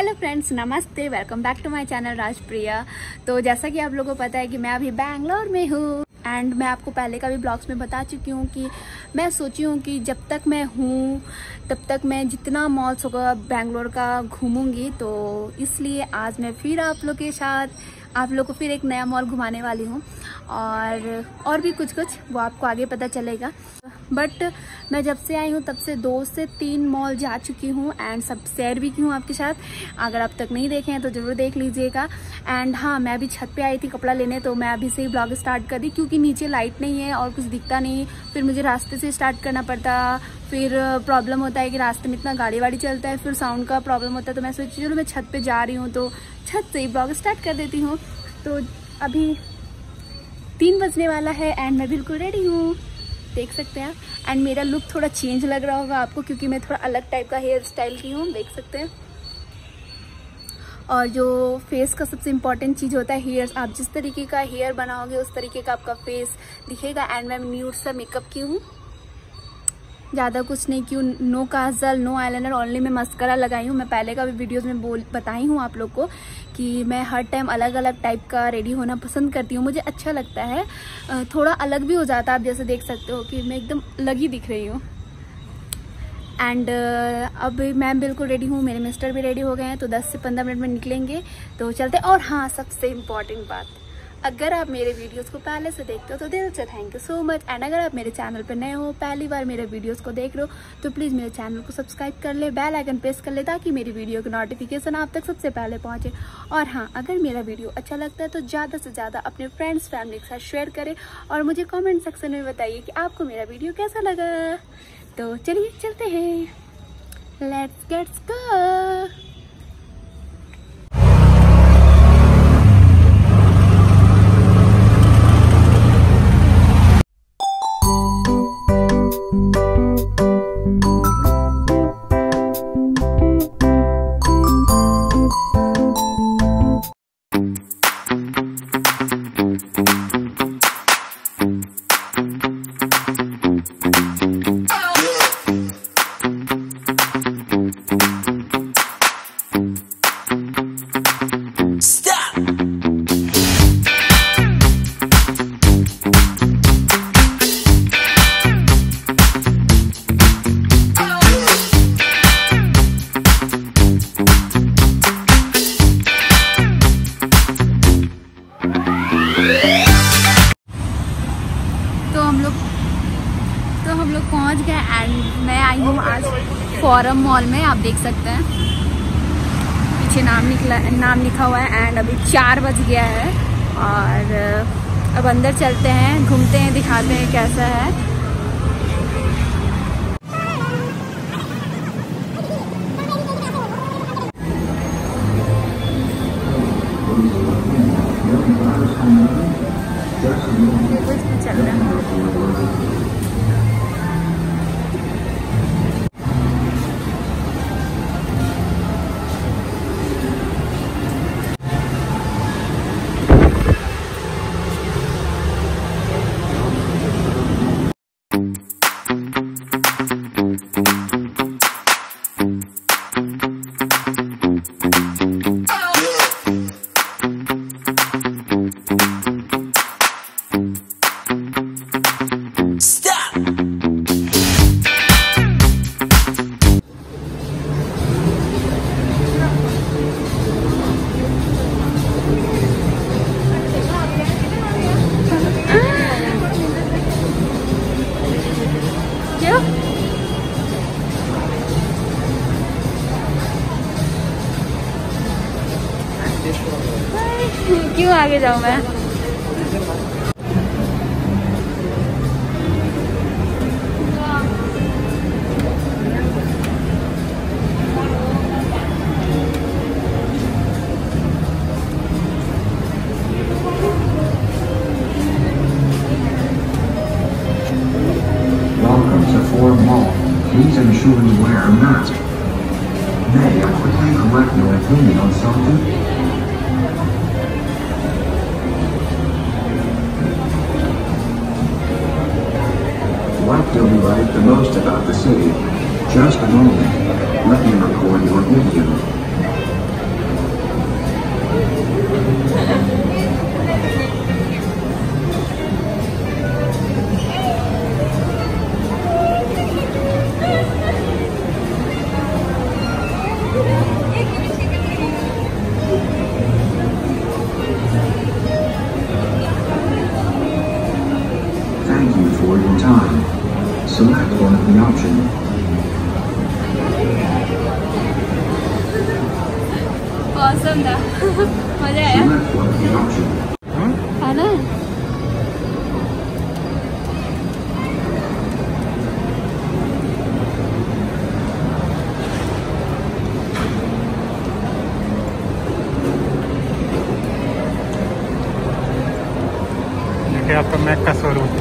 Hello friends, नमस्ते, welcome back to my channel Rajpriya. तो जैसा कि आप लोगों को पता है कि मैं अभी बैंगलोर में हूँ एंड मैं आपको पहले का भी ब्लॉग्स में बता चुकी हूँ कि मैं सोची हूँ कि जब तक मैं हूँ तब तक मैं जितना मॉल्स होगा बैंगलोर का घूमूंगी। तो इसलिए आज मैं फिर आप लोग के साथ आप लोगों को फिर एक नया मॉल घुमाने वाली हूँ और भी कुछ वो आपको आगे पता चलेगा। बट मैं जब से आई हूँ तब से 2 से 3 मॉल जा चुकी हूँ एंड सब शेयर भी की हूँ आपके साथ। अगर अब तक नहीं देखे हैं तो ज़रूर देख लीजिएगा। एंड हाँ, मैं अभी छत पे आई थी कपड़ा लेने, तो मैं अभी से ही ब्लॉग स्टार्ट कर दी क्योंकि नीचे लाइट नहीं है और कुछ दिखता नहीं। फिर मुझे रास्ते से स्टार्ट करना पड़ता, फिर प्रॉब्लम होता है कि रास्ते में इतना गाड़ी वाड़ी चलता है, फिर साउंड का प्रॉब्लम होता है। तो मैं सोची चलो मैं छत पे जा रही हूँ तो छत से ही ब्लॉग स्टार्ट कर देती हूँ। तो अभी 3 बजने वाला है एंड मैं बिल्कुल रेडी हूँ, देख सकते हैं। एंड मेरा लुक थोड़ा चेंज लग रहा होगा आपको क्योंकि मैं थोड़ा अलग टाइप का हेयर स्टाइल की हूँ, देख सकते हैं। और जो फेस का सबसे इम्पॉर्टेंट चीज़ होता है हेयर, आप जिस तरीके का हेयर बनाओगे उस तरीके का आपका फेस दिखेगा। एंड मैं न्यूड सा मेकअप की हूँ, ज़्यादा कुछ नहीं की हूँ, no kajal, no eyeliner, only मैं मस्करा लगाई हूँ। मैं पहले का भी वीडियोज़ में बताई हूँ आप लोग को कि मैं हर टाइम अलग अलग टाइप का रेडी होना पसंद करती हूँ, मुझे अच्छा लगता है। थोड़ा अलग भी हो जाता है, आप जैसे देख सकते हो कि मैं एकदम अलग ही दिख रही हूँ। एंड अब मैं बिल्कुल रेडी हूँ, मेरे मिस्टर भी रेडी हो गए हैं, तो 10 से 15 मिनट में निकलेंगे, तो चलते। और हाँ, सबसे इम्पॉर्टेंट बात, अगर आप मेरे वीडियोस को पहले से देखते हो तो दिल से thank you so much. And अगर आप मेरे चैनल पर नए हो, पहली बार मेरे वीडियोस को देख रहे हो, तो प्लीज़ मेरे चैनल को सब्सक्राइब कर ले, बेल आइकन प्रेस कर ले ताकि मेरी वीडियो की नोटिफिकेशन आप तक सबसे पहले पहुंचे। और हाँ, अगर मेरा वीडियो अच्छा लगता है तो ज़्यादा से ज़्यादा अपने फ्रेंड्स फैमिली के साथ शेयर करें और मुझे कॉमेंट सेक्शन में बताइए कि आपको मेरा वीडियो कैसा लगा। तो चलिए चलते हैं, लेट्स गेट गो। तो हम लोग पहुंच गए एंड मैं आई हूँ आज फोरम मॉल में, आप देख सकते हैं पीछे नाम लिखा हुआ है। एंड अभी 4 बज गया है और अब अंदर चलते हैं, घूमते हैं, दिखाते हैं कैसा है। कुछ चल रहा है क्यों आगे जाऊं मैं। Welcome to Sephora Mall. Please ensure you wear a mask. May I quickly collect your opinion on something? What do you like the most about the city? Just a moment. Let me record your video. guide you toward in time. Select one of the options. Awesome था, मजा आया है ना? देखिए आपका Mac का showroom.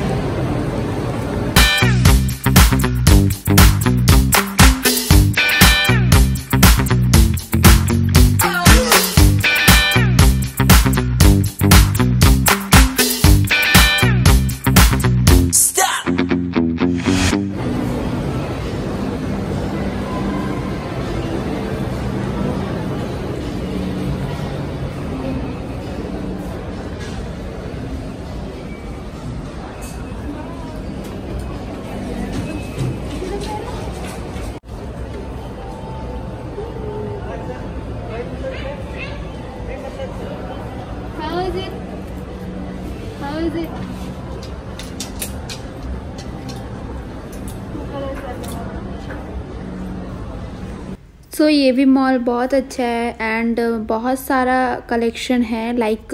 तो ये भी मॉल बहुत अच्छा है एंड बहुत सारा कलेक्शन है। लाइक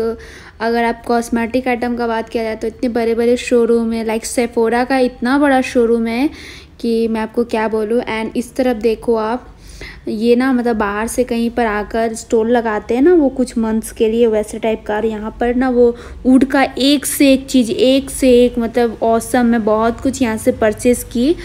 अगर आप कॉस्मेटिक आइटम का बात किया जाए तो इतने बड़े बड़े शोरूम है। लाइक सेफोरा का इतना बड़ा शोरूम है कि मैं आपको क्या बोलूँ। एंड इस तरफ देखो आप, ये ना मतलब बाहर से कहीं पर आकर स्टोर लगाते हैं ना वो कुछ मंथ्स के लिए, वैसे टाइप का। और यहाँ पर ना वो वुड का एक से एक चीज़, एक से एक मतलब औसम है। बहुत कुछ यहाँ से परचेस की,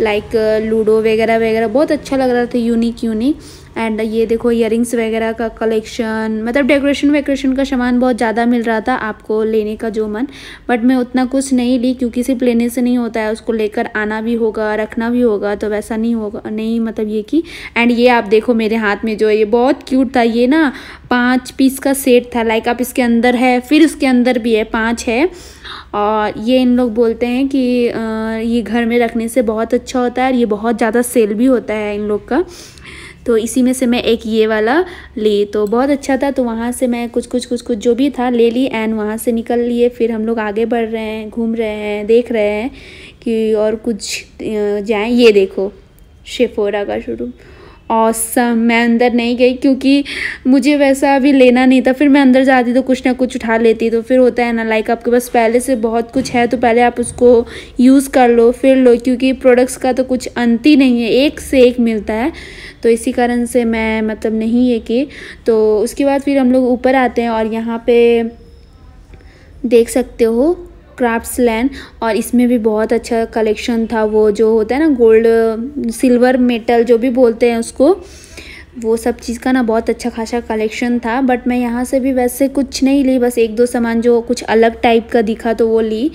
लाइक लूडो वगैरह वगैरह। बहुत अच्छा लग रहा था, यूनिक यूनिक। एंड ये देखो इयरिंग्स वगैरह का कलेक्शन, मतलब डेकोरेशन वेकोरेशन का सामान बहुत ज़्यादा मिल रहा था आपको लेने का जो मन। बट मैं उतना कुछ नहीं ली क्योंकि सिर्फ लेने से नहीं होता है, उसको लेकर आना भी होगा, रखना भी होगा। तो वैसा नहीं होगा, नहीं मतलब ये कि। एंड ये आप देखो मेरे हाथ में जो है, ये बहुत क्यूट था। ये ना 5 पीस का सेट था। लाइक आप इसके अंदर है, फिर उसके अंदर भी है, 5 है। और ये इन लोग बोलते हैं कि ये घर में रखने से बहुत अच्छा होता है और ये बहुत ज़्यादा सेल भी होता है इन लोग का। तो इसी में से मैं एक ये वाला ली, तो बहुत अच्छा था। तो वहाँ से मैं कुछ जो भी था ले ली एंड वहाँ से निकल लिए। फिर हम लोग आगे बढ़ रहे हैं, घूम रहे हैं, देख रहे हैं कि और कुछ जाएं। ये देखो सेफोरा का शोरूम, ऑसम। मैं अंदर नहीं गई क्योंकि मुझे वैसा अभी लेना नहीं था। फिर मैं अंदर जाती तो कुछ ना कुछ उठा लेती। तो फिर होता है ना, लाइक आपके पास पहले से बहुत कुछ है तो पहले आप उसको यूज़ कर लो फिर लो, क्योंकि प्रोडक्ट्स का तो कुछ अंत ही नहीं है, एक से एक मिलता है। तो इसी कारण से मैं मतलब नहीं ये कि। तो उसके बाद फिर हम लोग ऊपर आते हैं और यहाँ पर देख सकते हो क्राफ्ट लैंड। और इसमें भी बहुत अच्छा कलेक्शन था। वो जो होता है ना गोल्ड सिल्वर मेटल जो भी बोलते हैं उसको, वो सब चीज़ का ना बहुत अच्छा खासा कलेक्शन था। बट मैं यहाँ से भी वैसे कुछ नहीं ली, बस 1-2 सामान जो कुछ अलग टाइप का दिखा तो वो ली।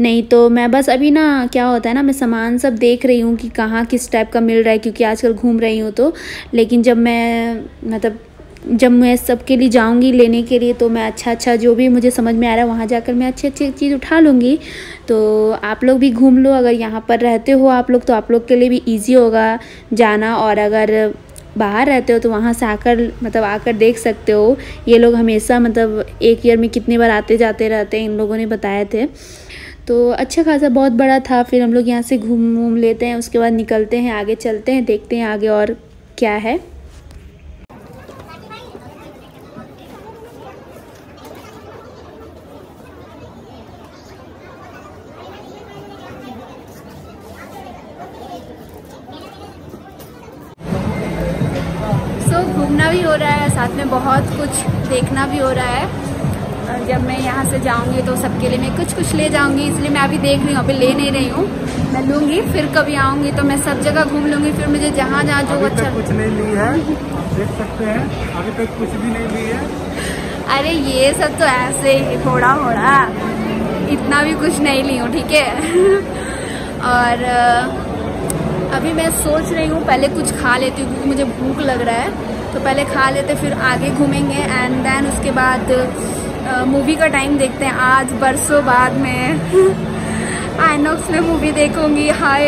नहीं तो मैं बस अभी ना क्या होता है ना, मैं सामान सब देख रही हूँ कि कहाँ किस टाइप का मिल रहा है क्योंकि आजकल घूम रही हूँ। तो लेकिन जब मैं सबके लिए जाऊंगी लेने के लिए तो मैं अच्छा जो भी मुझे समझ में आ रहा है वहाँ जाकर मैं अच्छी चीज़ उठा लूँगी। तो आप लोग भी घूम लो, अगर यहाँ पर रहते हो आप लोग तो आप लोग के लिए भी इजी होगा जाना। और अगर बाहर रहते हो तो वहाँ से आकर देख सकते हो। ये लोग हमेशा मतलब 1 ईयर में कितनी बार आते जाते रहते हैं, इन लोगों ने बताए थे। तो अच्छा खासा बहुत बड़ा था। फिर हम लोग यहाँ से घूम लेते हैं, उसके बाद निकलते हैं, आगे चलते हैं, देखते हैं आगे और क्या है। घूमना भी हो रहा है, साथ में बहुत कुछ देखना भी हो रहा है। जब मैं यहाँ से जाऊँगी तो सबके लिए मैं कुछ ले जाऊँगी, इसलिए मैं अभी देख रही हूँ, अभी ले नहीं रही हूँ। मैं लूँगी, फिर कभी आऊँगी तो मैं सब जगह घूम लूँगी। फिर मुझे जहाँ जो अच्छा, कुछ नहीं ली है आप देख सकते हैं, अभी तक कुछ भी नहीं ली है। अरे ये सब तो ऐसे ही थोड़ा इतना भी कुछ नहीं ली हूँ, ठीक है। और अभी मैं सोच रही हूँ पहले कुछ खा लेती हूँ क्योंकि मुझे भूख लग रहा है। तो पहले खा लेते फिर आगे घूमेंगे एंड देन उसके बाद मूवी का टाइम देखते हैं। आज बरसों बाद मैं आइनॉक्स में मूवी देखूंगी। हाय,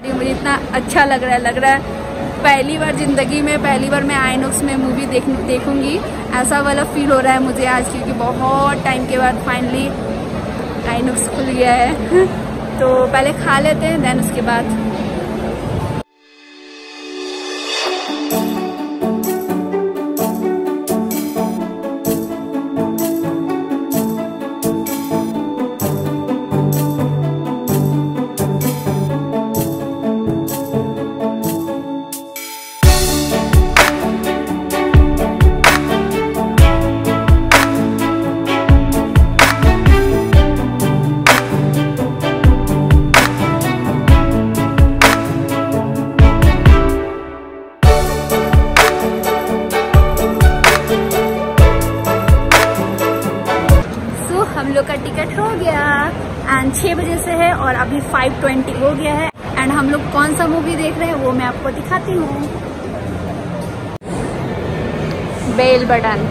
अरे मुझे इतना अच्छा लग रहा है पहली बार ज़िंदगी में मैं आइनॉक्स में मूवी देखूंगी। ऐसा वाला फील हो रहा है मुझे आज, क्योंकि बहुत टाइम के बाद फाइनली आइनॉक्स खुल गया है तो पहले खा लेते हैं देन उसके बाद। है और अभी 5:20 हो गया है एंड हम लोग कौन सा मूवी देख रहे हैं वो मैं आपको दिखाती हूँ। बेलबॉटम।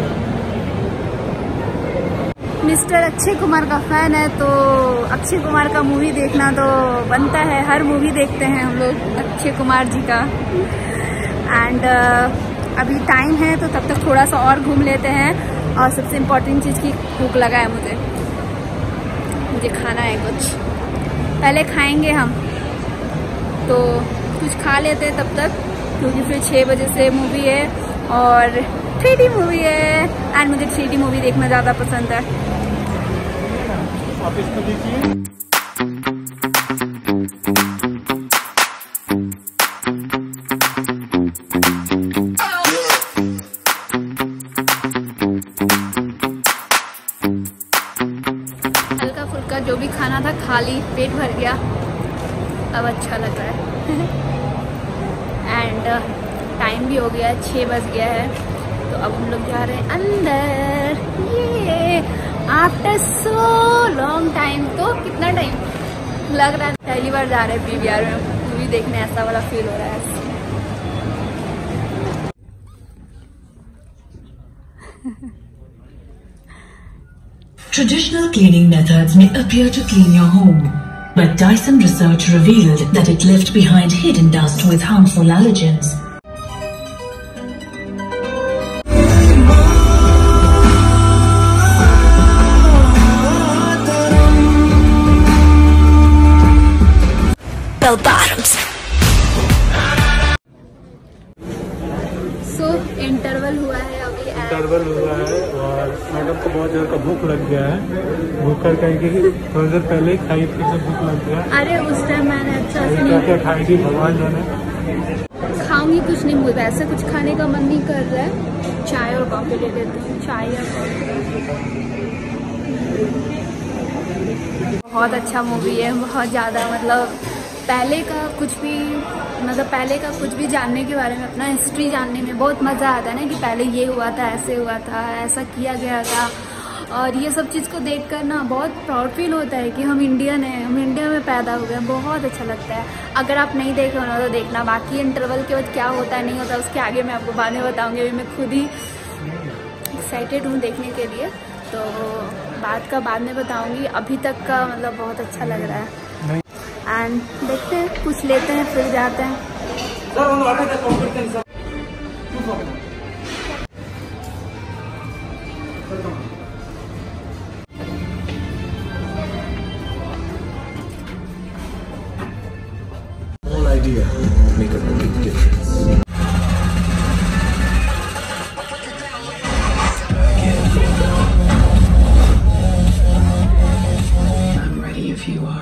मिस्टर अक्षय कुमार का फैन है तो अक्षय कुमार का मूवी देखना तो बनता है, हर मूवी देखते हैं हम लोग अक्षय कुमार जी का। एंड अभी टाइम है तो तब तक थोड़ा सा और घूम लेते हैं और सबसे इम्पोर्टेंट चीज़ की भूख लगा है, मुझे खाना है कुछ, पहले खाएंगे हम तो कुछ खा लेते हैं तब तक क्योंकि फिर 6 बजे से मूवी है और 3D मूवी है एंड मुझे 3D मूवी देखना ज़्यादा पसंद है। ऑफिस में देखिए। जो भी खाना था खाली पेट भर गया, अब अच्छा लग रहा है एंड टाइम भी हो गया है, 6 बज गया है तो अब हम लोग जा रहे हैं अंदर। ये आफ्टर सो लॉन्ग टाइम, तो कितना टाइम लग रहा है, पहली बार जा रहे हैं PVR में मूवी देखने, ऐसा वाला फील हो रहा है। Traditional cleaning methods may appear to clean your home, but Dyson research revealed that it left behind hidden dust with harmful allergens. Bellbottoms. So interval hua hai abhi. Interval hua hai. Madam को बहुत ज़्यादा भूख लग गया है, भूख कर कहीं थोड़ी देर पहले खाई थी तो भूख लग गया। अरे उस टाइम मैंने अच्छा से नहीं खाई थी, भगवान जाने खाऊंगी कुछ नहीं, मुझे वैसे कुछ खाने का मन नहीं कर रहा है। चाय और कॉफी ले लेती हूँ, चाय और कॉफी। बहुत अच्छा मूवी है, बहुत ज़्यादा मतलब पहले का कुछ भी जानने के बारे में, अपना हिस्ट्री जानने में बहुत मज़ा आता है ना कि पहले ये हुआ था, ऐसे हुआ था, ऐसा किया गया था और ये सब चीज़ को देखकर ना बहुत प्राउड फील होता है कि हम इंडियन हैं, हम इंडिया में पैदा हुए हैं, बहुत अच्छा लगता है। अगर आप नहीं देख रहे हो तो देखना, बाकी इंटरवल के बाद क्या होता है नहीं होता उसके आगे मैं आपको बाद में बताऊँगी, अभी मैं खुद ही एक्साइटेड हूँ देखने के लिए तो बाद में बताऊँगी। अभी तक का मतलब बहुत अच्छा लग रहा है एंड देखते हैं, कुछ लेते हैं फिर जाते हैं। Whole idea make a big difference. I'm ready if you are.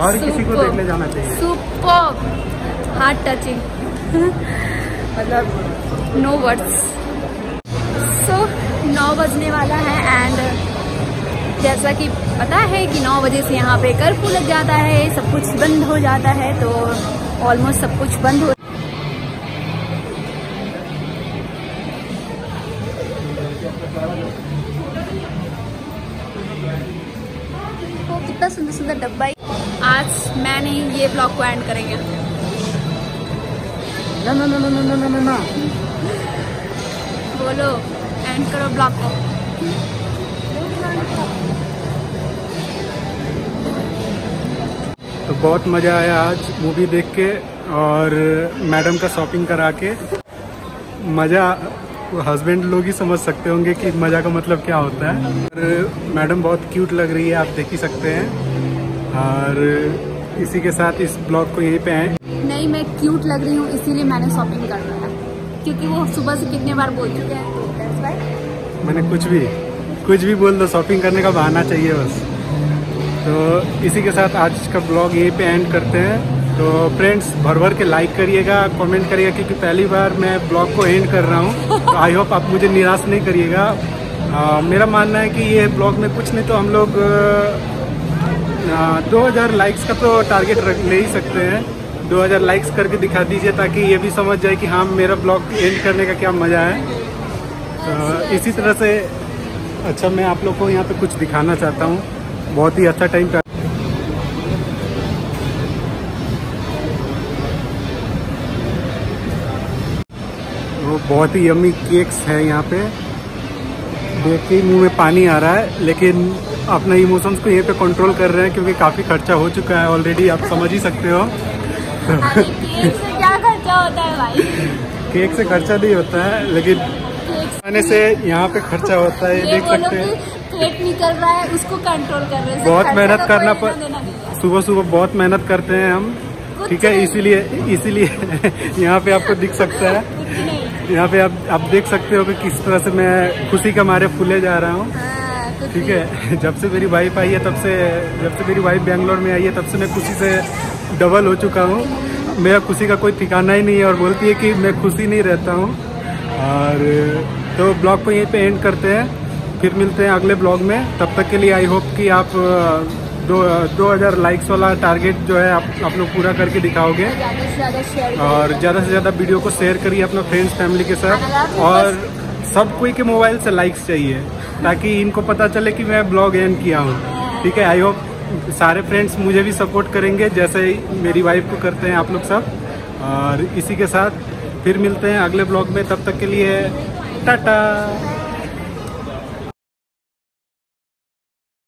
और किसी को देखने जाना चाहिए। सुपर, हार्ट टचिंग मतलब नो वर्ड्स। सो 9 बजने वाला है एंड जैसा कि पता है कि 9 बजे से यहाँ पे कर्फ्यू लग जाता है, सब कुछ बंद हो जाता है तो ऑलमोस्ट सब कुछ बंद हो। कितना सुंदर सुंदर डब्बा। आज मैं नहीं, ये ब्लॉग को एंड करेंगे। ना ना ना ना ना ना ना ना बोलो, एंड करो ब्लॉग को। तो बहुत मज़ा आया आज मूवी देख के और मैडम का शॉपिंग करा के। मज़ा हस्बैंड लोग ही समझ सकते होंगे कि मज़ा का मतलब क्या होता है। और मैडम बहुत क्यूट लग रही है, आप देख ही सकते हैं। और इसी के साथ इस ब्लॉग को यहीं पे है। नहीं, मैं क्यूट लग रही हूँ इसीलिए मैंने शॉपिंग कर रहा था, क्योंकि वो सुबह से कितने बार बोल चुके हैं। तो मैंने कुछ भी बोल दो, शॉपिंग करने का बहाना चाहिए बस। तो इसी के साथ आज का ब्लॉग यहीं पे एंड करते हैं। तो फ्रेंड्स, भर के लाइक करिएगा, कमेंट करिएगा, क्योंकि पहली बार मैं ब्लॉग को एंड कर रहा हूँ। तो आई होप आप मुझे निराश नहीं करिएगा। मेरा मानना है कि ये ब्लॉग में कुछ नहीं तो हम लोग 2000 लाइक्स का तो टारगेट ले ही सकते हैं। 2000 लाइक्स करके दिखा दीजिए, ताकि ये भी समझ जाए कि हाँ, मेरा ब्लॉग एंड करने का क्या मज़ा है। तो इसी तरह से अच्छा, मैं आप लोग को यहाँ पे कुछ दिखाना चाहता हूँ। बहुत ही अच्छा टाइम का वो बहुत ही यम्मी केक्स है यहाँ पे। देख के मुँह में पानी आ रहा है, लेकिन अपने इमोशंस को यहीं पे कंट्रोल कर रहे हैं, क्योंकि काफ़ी खर्चा हो चुका है ऑलरेडी, आप समझ ही सकते हो। केक से क्या खर्चा होता है भाई? केक से खर्चा नहीं होता है, लेकिन खाने से यहाँ पे खर्चा होता है, देख सकते हैं। पेट निकल रहा है, उसको कंट्रोल कर रहे हैं। बहुत मेहनत करना पड़ता, सुबह बहुत मेहनत करते हैं हम, ठीक है। इसीलिए यहाँ पे आपको दिख सकता है, यहाँ पे आप देख सकते हो कि किस तरह से मैं खुशी के मारे फूले जा रहा हूँ, ठीक है। जब से मेरी वाइफ आई है, जब से मेरी वाइफ बेंगलोर में आई है, तब से मैं खुशी से डबल हो चुका हूँ। मेरा खुशी का कोई ठिकाना ही नहीं है, और बोलती है कि मैं खुशी नहीं रहता हूँ। और तो ब्लॉग को यहीं पे एंड करते हैं, फिर मिलते हैं अगले ब्लॉग में। तब तक के लिए आई होप कि आप 2000 लाइक्स वाला टारगेट जो है आप लोग पूरा करके दिखाओगे। और ज़्यादा से ज़्यादा वीडियो को शेयर करिए अपना फ्रेंड्स फैमिली के साथ, और सब कोई के मोबाइल से लाइक्स चाहिए, ताकि इनको पता चले कि मैं ब्लॉग एंड किया हूँ, ठीक है। आई होप सारे फ्रेंड्स मुझे भी सपोर्ट करेंगे, जैसे मेरी वाइफ को करते हैं आप लोग सब। और इसी के साथ फिर मिलते हैं अगले ब्लॉग में, तब तक के लिए टाटा।